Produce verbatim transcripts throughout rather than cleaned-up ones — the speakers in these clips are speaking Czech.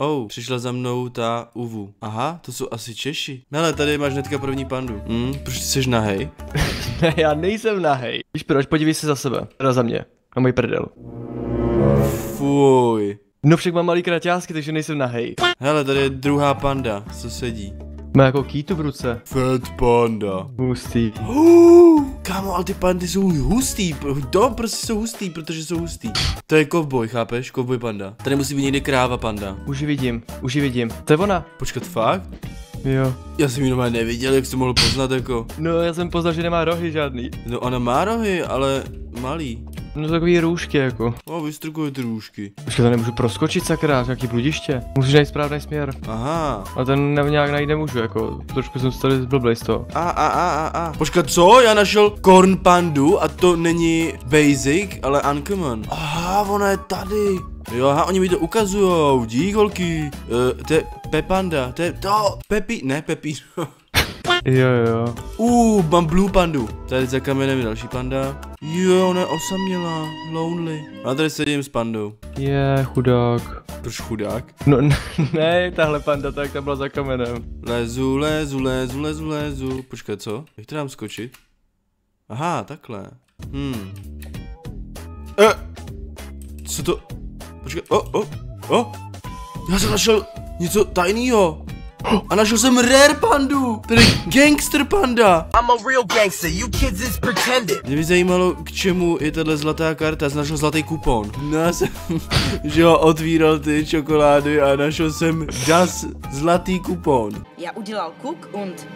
Oh, přišla za mnou ta Uvu. Aha, to jsou asi Češi. Hele, tady máš hnedka první pandu. Hm, proč ty seš nahej? Ne, já nejsem nahej. Víš proč, podívej se za sebe. Teda za mě. Na můj prdel. Fuj. No však mám malý kraťásky, takže nejsem nahej. Hele, tady je druhá panda, co sedí. Má jako kýtu v ruce. Fat panda. Hustý. Uh, kámo, ale ty pandy jsou hustý. To prostě jsou hustý, protože jsou hustý. To je kovboj, chápeš? Kovboj panda. Tady musí být někde kráva panda. Už ji vidím, už ji vidím. To je ona. Počkat, fakt? Jo. Já jsem ji normálně neviděl, jak jsi to mohl poznat jako. No, já jsem poznal, že nemá rohy žádný. No, ona má rohy, ale malý. No takový růžky jako. No, vystrukuje ty růžky. Počkej, to nemůžu proskočit, sakra, jaký bludiště. Musíš najít správný směr. Aha. A ten nějak najít nemůžu, jako. Trošku jsem se tady zblblej z toho. A, a, a, a, a. Počkat, co? Já našel corn pandu a to není basic, ale uncommon. Aha, ona je tady. Jo, aha, oni mi to ukazujou, dík holky. Uh, to je Pepanda, to je to. Pepi, ne Pepi. Jo, jo. Uuu, mám blue pandu. Tady za kamenem je další panda. Jo, ona je osamělá, lonely. A tady sedím s pandou. Je, chudák. Proč chudák? No ne, ne tahle panda, tak ta byla za kamenem. Lezu, lezu, lezu, lezu, lezu. Počkej, co? Jak to dám skočit? Aha, takhle. Hmm. E, co to? Počkej, o, oh, o, oh, o. Oh. Já jsem našel něco tajného. A našel jsem rare pandu, tedy gangster panda. I'm a real gangster, you kids is pretending. Mě by zajímalo, k čemu je tato zlatá karta, já jsem našel zlatý kupon. No já jsem, že ho otvíral ty čokolády a našel jsem das zlatý kupon. Já udělal kuk und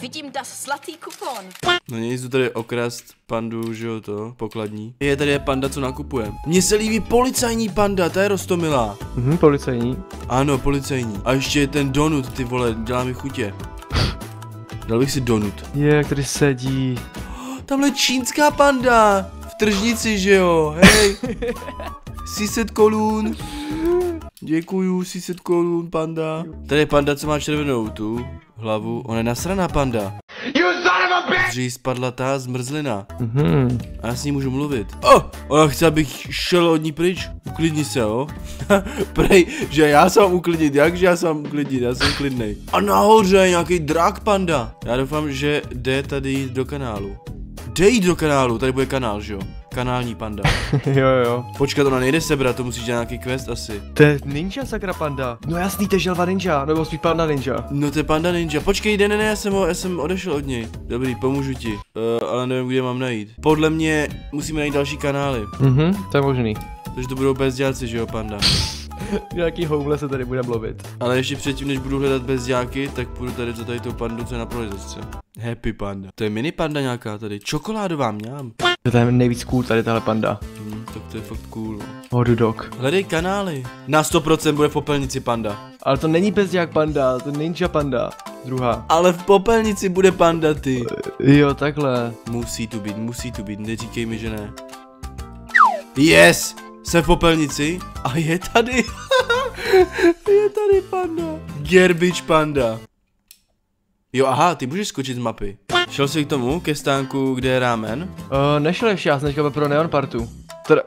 vidím das zlatý kupon. No nic, jdu tady okrást pandu, že jo to, pokladní. Je tady je panda, co nakupuje. Mně se líbí policajní panda, ta je roztomilá. Mhm, policajní. Ano, policajní. A ještě je ten donut, ty vole, dělá mi chutě. Dal bych si donut. Je, který sedí. Oh, tamhle čínská panda. V tržnici, že jo, hej. tři sta korun. Děkuju, tři sta korun, panda. Tady je panda, co má červenou tu hlavu, ona je nasraná panda. Že jí spadla ta zmrzlina. Mm-hmm. A já s ní můžu mluvit. Oh, ona chce, abych šel od ní pryč. Uklidni se, jo. Prej, že já jsem uklidnit, jakže já jsem uklidnit, já jsem klidnej. A nahoře je nějaký drak panda. Já doufám, že jde tady jít do kanálu. Jde jít do kanálu, tady bude kanál, že jo. Kanální panda. Jo, jo. Počkat, ona nejde sebrat, to musíš dělat nějaký quest asi. To je ninja, sakra panda. No jasný, to je želva ninja, nebo spíš panda ninja. No to je panda ninja, počkej, ne, ne, ne, já jsem, ho, já jsem odešel od něj. Dobrý, pomůžu ti, uh, ale nevím, kde mám najít. Podle mě musíme najít další kanály. Mhm, to je možný. Takže to budou bezdělci, že jo, panda. Nějaký houmle se tady bude mluvit. Ale ještě předtím, než budu hledat bezděláky, tak půjdu tady za tady tou pandu, co je na prolizovce. Happy panda. To je mini panda nějaká tady, čokoládová mňám. To je nejvíc cool tady tahle panda. Hmm, tak to je fakt cool. Hot dog. Hledej kanály. Na sto procent bude v popelnici panda. Ale to není bezdělák panda, to je ninja panda. Druhá. Ale v popelnici bude panda ty. Jo, takhle. Musí tu být, musí tu být, neříkej mi, že ne. Yes! Jsem v popelnici a je tady, je tady panda. Garbage panda. Jo, aha, ty můžeš skočit z mapy. Šel jsi k tomu, ke stánku, kde je ramen? Uh, nešel ještě, já jsem teďka byl pro Neon Partu. Teda...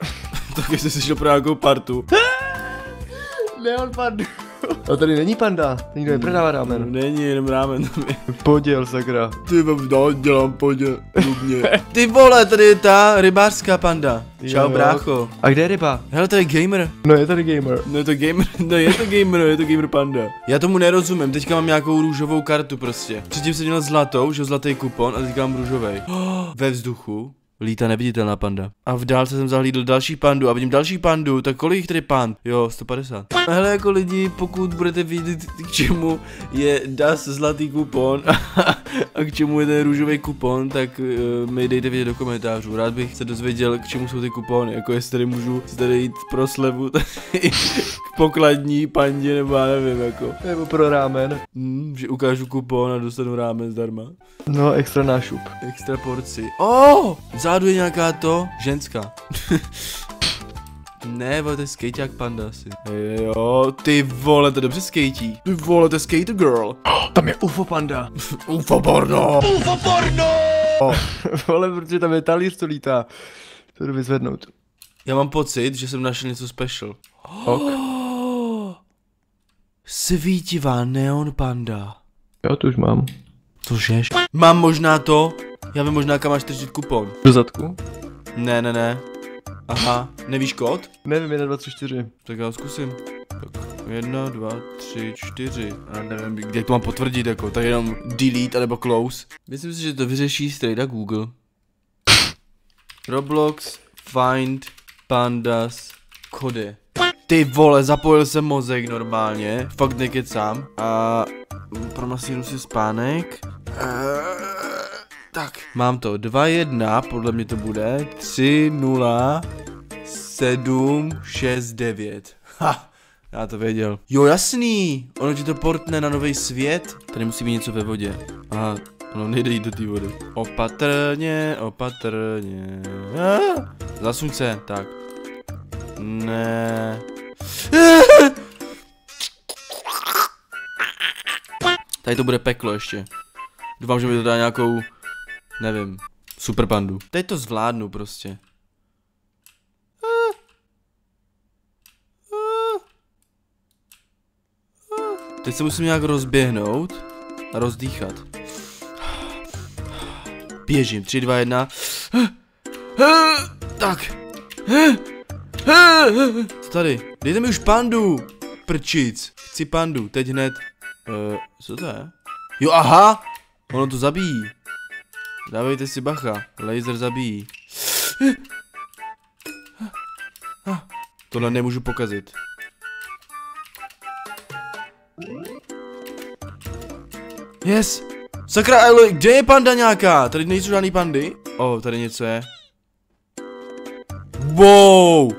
Tak jestli jsi šel pro nějakou partu. Neon Partu. A tady není panda, nikdo neprodává ramen. Není, jenom ramen tam je. Poděl, sakra. Ty vám dál dělám poděl, nudně. Ty vole, tady je ta rybářská panda. Čau, brácho. A kde je ryba? Hele, to je gamer. No je tady gamer. No je to gamer, no je to gamer, je to gamer panda. Já tomu nerozumím, teďka mám nějakou růžovou kartu prostě. Předtím jsem měl zlatou, že zlatý kupon a teďka mám růžovej. Ve vzduchu lítá neviditelná panda. A v dálce jsem zahlídl další pandu a vidím další pandu, tak kolik jich tady pand? Jo, sto padesát. Hele, jako lidi, pokud budete vidět, k čemu je das zlatý kupon a, a k čemu je ten růžový kupon, tak uh, mi dejte vědět do komentářů. Rád bych se dozvěděl, k čemu jsou ty kupony, jako jestli tady můžu tady jít pro slevu, tady k pokladní pandě, nebo já nevím, jako. Nebo pro rámen. Hmm, že ukážu kupon a dostanu rámen zdarma. No, extra nášup. Extra porci. Oh! Zádu je nějaká to ženská. Ne, vole, to je skejťák panda asi. Jo, ty vole, to dobře skejtí. Ty vole, to je skater girl. Oh, tam je ufo panda. Ufo porno. Ufo porno. Oh, vole, protože tam je talíř, co lítá. To jdu vyzvednout. Já mám pocit, že jsem našel něco special. Ok. Svítivá neon panda. Já to už mám. Cože? Mám možná to? Já vím možná, kam máš tržit kupon. Do zadku? Ne, ne, ne. Aha, nevíš kód? Nevím, jedna, dva, tři, čtyři. Tak já ho zkusím. Tak jedna, dva, tři, čtyři. A nevím, kde to mám potvrdit, jako, tak jenom delete, anebo close. Myslím si, že to vyřeší strejda Google. Roblox, find, pandas, kody. Ty vole, zapojil jsem mozek normálně, fakt nekecám. A promasíru si spánek. A... Tak, mám to, dva jedna, podle mě to bude, tři nula sedm šest devět. Ha, já to věděl. Jo, jasný, ono ti to portne na nový svět. Tady musí být něco ve vodě. Aha, ono nejde jít do té vody. Opatrně, opatrně. Ah, zasuň se, tak. Ne. Tady to bude peklo ještě. Doufám, že mi to dá nějakou, nevím, super pandu. Teď to zvládnu prostě. Teď se musím nějak rozběhnout a rozdýchat. Běžím, tři, dva, jedna. Tak. Co tady? Dejte mi už pandu, prčic. Chci pandu, teď hned. Uh, co to je? Jo, aha. Ono to zabíjí. Dávejte si bacha, laser zabíjí. Tohle nemůžu pokazit. Yes! Sakra, ale kde je panda nějaká? Tady nejsou žádný pandy? O, oh, tady něco je. Wow!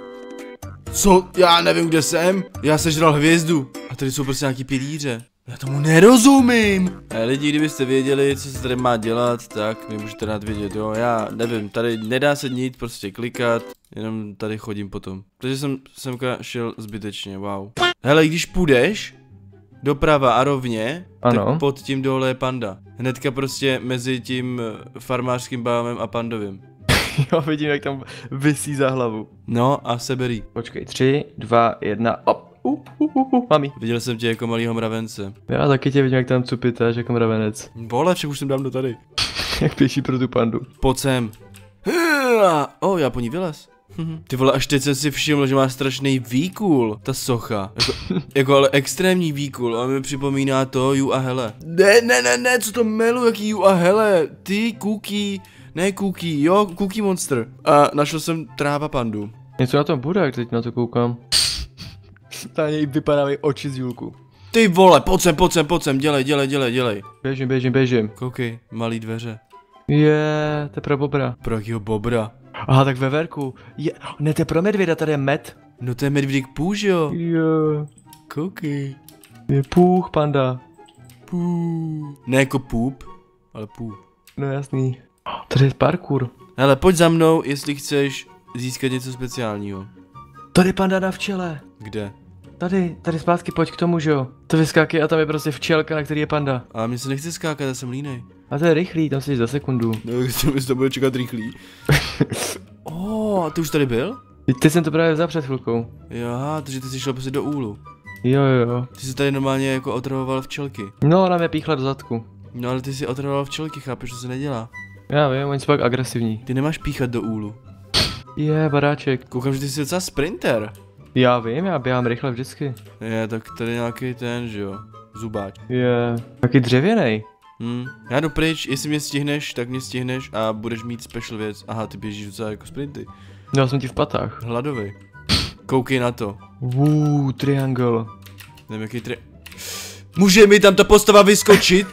Co? Já nevím, kde jsem. Já sežral hvězdu. A tady jsou prostě nějaký pilíře. Já tomu nerozumím. A lidi, kdybyste věděli, co se tady má dělat, tak mi můžete rád vědět, jo. Já nevím, tady nedá se nic prostě klikat, jenom tady chodím potom. Takže jsem semka šel zbytečně, wow. Hele, když půjdeš doprava a rovně, ano. Tak pod tím dole je panda. Hnedka prostě mezi tím farmářským bávem a pandovým. Jo, vidím, jak tam visí za hlavu. No a seberý. Počkej, tři, dva, jedna, op. Uh, uh, uh, uh, mami. Viděl jsem tě jako malýho mravence. Já taky tě vidím, jak tam cupitáš jako mravenec. Vole, však už jsem dám do tady. Jak pěší pro tu pandu. Pojď sem. O, oh, já po ní vylez. Ty vole, až teď jsem si všiml, že má strašný výkul. Ta socha. Jako, jako ale extrémní výkul. A mi připomíná to Ju a Hele. Ne, ne, ne, ne, co to melu, jaký Ju a Hele. Ty, Cookie. Ne, Cookie, jo, Cookie Monster. A našel jsem tráva pandu. Něco na tom bude, jak teď na to koukám. Na něj vypadávají oči z Julku. Ty vole, pojď sem, pojď sem, pojď sem, dělej, dělej, dělej, dělej. Běžím, běžím, běžím. Koukej, malý dveře. Je, to je pro bobra. Pro jakýho bobra? Aha, tak veverku. Je, ne, to je pro medvěda, tady je med. No to je medvědík půž, jo. Jo. Koukej. Je půh, panda. Půh. Ne jako půp, ale půh. No jasný. Tady je parkour. Hele, pojď za mnou, jestli chceš získat něco speciálního. Tady je panda na včele. Kde? Tady, tady zpátky pojď k tomu, že jo. To vyskáky a tam je prostě včelka, na který je panda. A mě se nechce skákat, já jsem línej. A to je rychlý, tam jsi za sekundu. No, jestli to bude čekat rychlý. Ó, oh, ty už tady byl? Ty jsem to právě vzal před chvilkou. Jo, takže ty jsi šel prostě do úlu. Jo, jo. Ty jsi tady normálně jako otravoval včelky. No, ona mě píchla do zadku. No, ale ty jsi otravoval včelky, chápeš, to se nedělá. Já vím, oni jsou pak agresivní. Ty nemáš píchat do úlu. Je, baráček. Koukám, že ty jsi docela sprinter. Já vím, já běhám rychle vždycky. Je, tak tady nějaký ten, že jo, zubáč. Je, taky dřevěnej. Hm, já jdu pryč, jestli mě stihneš, tak mě stihneš a budeš mít special věc. Aha, ty běžíš docela jako sprinty. Já jsem ti v patách. Hladovej. Koukej na to. Vůuu, triangle. Nevím, jaký tri... Může mi tam ta postava vyskočit?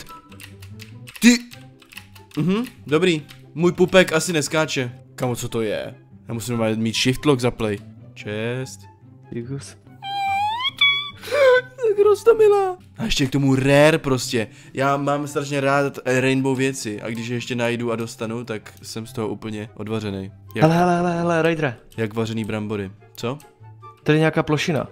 Ty... Mhm, dobrý. Můj pupek asi neskáče. Kamo, co to je? Já musím mít shift lock za play. Čest. Jikus. Tak roztomilá. A ještě k tomu rare prostě. Já mám strašně rád rainbow věci a když je ještě najdu a dostanu, tak jsem z toho úplně odvařený. Jak... Hele, hele, hele, hele, rajdra. Jak vařený brambory. Co? Tady je nějaká plošina.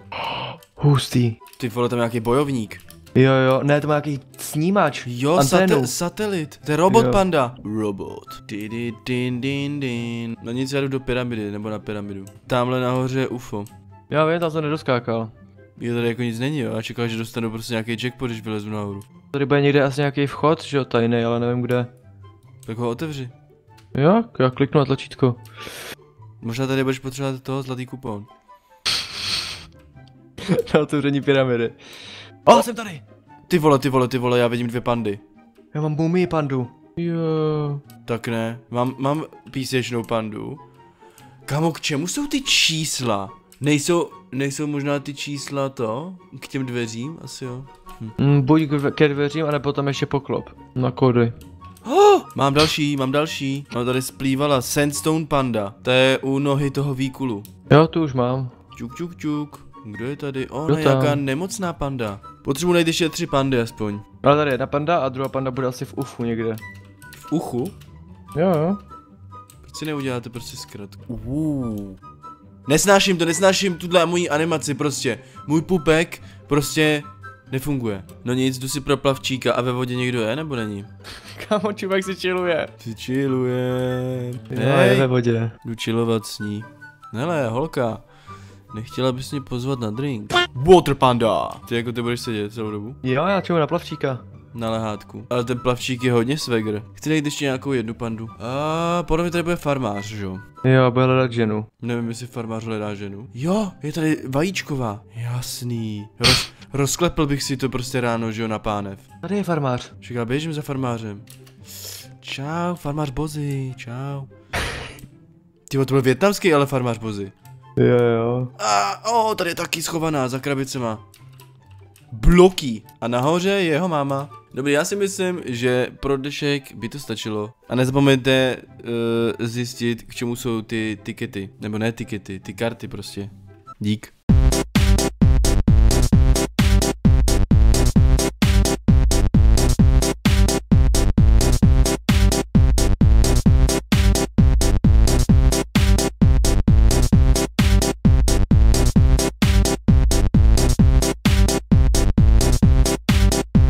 Hustý. Ty vole, tam nějaký bojovník. Jo, jo, ne, to má nějaký snímač. Jo, satel, satelit. To je robot jo. Panda. Robot. Din, din, din, din. No nic, já jdu do pyramidy, nebo na pyramidu. Tamhle nahoře je U F O. Já vím, tam jsem nedoskákal. je tady jako nic není, jo, a čekal, že dostanu prostě nějaký jackpot, když vylezu nahoru. Tady bude někde asi nějaký vchod, že jo, tajný, ale nevím kde. Tak ho otevři. Jo, já kliknu na tlačítko. Možná tady budeš potřebovat toho zlatý kupon. Na otevření pyramidy. O, jsem tady! Ty vole, ty vole, ty vole, já vidím dvě pandy. Já mám mumii pandu. Jo. Tak ne, mám, mám písečnou pandu. Kámo, k čemu jsou ty čísla? Nejsou, nejsou možná ty čísla to? K těm dveřím? Asi jo. Hm. Mm, buď ke dveřím, anebo tam ještě poklop. Na kody. Oh, mám další, mám další. Mám tady splývala Sandstone Panda. To je u nohy toho výkulu. Jo, tu už mám. Čuk, čuk, čuk. Kdo je tady? Ona oh, nějaká nemocná panda. Potřebuji najít ještě tři pandy aspoň. Ale tady jedna panda a druhá panda bude asi v uchu někde. V uchu? Jo, jo. Proč si neuděláte prostě zkratku? Uuu. Nesnáším to, nesnáším tuhle moji animaci prostě. Můj pupek prostě nefunguje. No nic, jdu si pro plavčíka a ve vodě někdo je nebo není? Kámo, čubek si chilluje. Si chilluje. Ne, je ve vodě. Jdu chillovat s ní. Hele, holka. Nechtěla bys mě pozvat na drink? Water panda! Ty jako ty budeš sedět celou dobu? Jo, já čemu na plavčíka. Na lehátku. Ale ten plavčík je hodně svegr. Chci najít ještě nějakou jednu pandu. A podle mě tady bude farmář, že jo? Jo, bude hledat ženu. Nevím, jestli farmář hledá ženu. Jo, je tady vajíčková. Jasný. Roz, rozklepl bych si to prostě ráno, že jo, na pánev. Tady je farmář. Čeká, běžím za farmářem. Čau, farmář Bozy, čau. Ty, to byl vietnamský, ale farmář Bozy. Jo, jo. A o, tady je taky schovaná za krabicema. Bloky. A nahoře je jeho máma. Dobrý, já si myslím, že pro dnešek by to stačilo. A nezapomeňte uh, zjistit, k čemu jsou ty tikety. Nebo ne tikety, ty karty prostě. Dík.